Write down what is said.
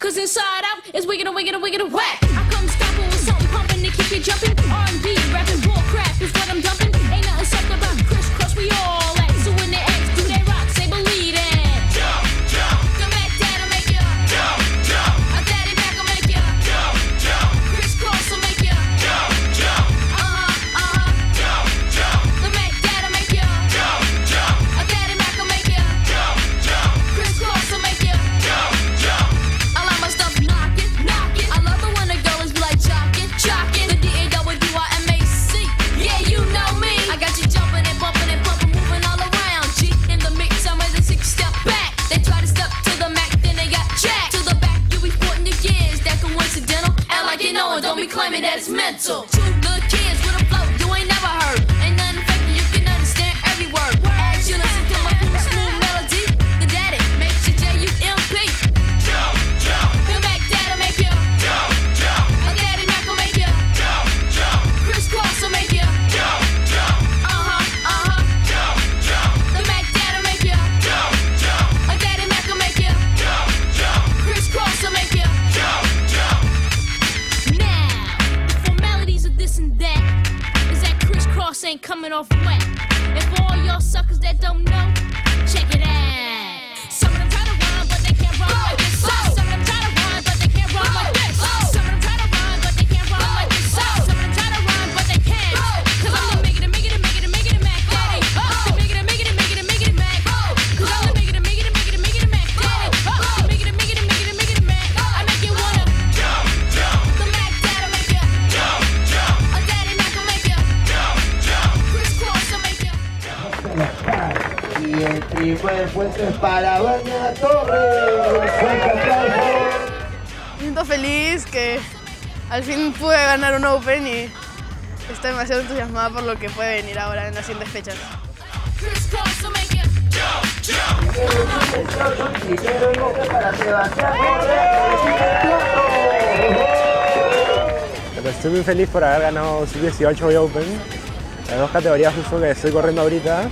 Cause inside out is wiggin' and whack. I come scalping with something pumping to keep you jumping. R&B, rapping, Warcraft is what I'm dumping. Ain't nothing sucked about crisscross, we all at. So when the X do they rocks, they believe it. Jump, jump. Come back, Dad, I'll make ya. Jump, jump. I'll daddy back, I'll make ya. Jump, jump. Crisscross, I'll make ya. Jump, jump. Uh-huh, uh-huh. Jump, jump. Come back, Dad, I'll make ya. Jump, jump. I'll daddy back, I'll make ya. Jump, jump. Crisscross, I'll make ya. Jump, jump. I like my stuff knockin', knockin'. I love it when the girl is like jockin', jockin'. The DAWIMAC. Yeah, you know me. I got you jumpin' and bumpin' and pumpin', movin' all around. G in the mix, I'm at the 6-step back. They try to step to the Mac, then they got jacked. To the back, you be 14 years. That coincidental. Act like you know it, don't be claiming that it's mental. Two little kids with a flow you ain't never heard. Ain't nothing fake, you can understand every word. As you listen to my cool smooth melody, the daddy makes you JUMP. Jump, jump. Come back, Dad'll make ya. Jump, jump. I'll daddy Mac will make ya. Jump, jump. Crisscross will make ya. Jump, jump. Uh-huh, uh-huh. Jump, jump. The Mac Dad'll make ya. Jump, jump. I'll daddy Mac will make ya. Jump, jump. Crisscross will make ya. Jump, jump. Now, the formalities of this and that is that crisscross ain't coming off whack. And for all y'all suckers that don't know, check it out. Some of them try to rhyme, but they can't rhyme like this. Some of them try to rhyme, but they can't rhyme like this. Some of them try to rhyme, but they can't rhyme like this. Some of them try to rhyme, but they can't. Cause I'm the make it Mac Daddy. The make it Mac. Cause I'm the make it Mac Daddy. The make it Mac. I make you wanna jump, jump. The Mac Dad'll make ya. Jump, jump. A daddy Mac will make ya. Jump, jump. Crisscross will make ya. Y el trigo de Fuentes para Doña Torres. ¡Fuerte aplauso! Me siento feliz que al fin pude ganar un Open y estoy demasiado entusiasmada por lo que puede venir ahora en las siguientes fechas. Crisscross will make ya. Jump, jump. Y quiero un golpe para Sebastián Torres. Estoy muy feliz por haber ganado Sub-18 y Open, las dos categorías justo que estoy corriendo ahorita.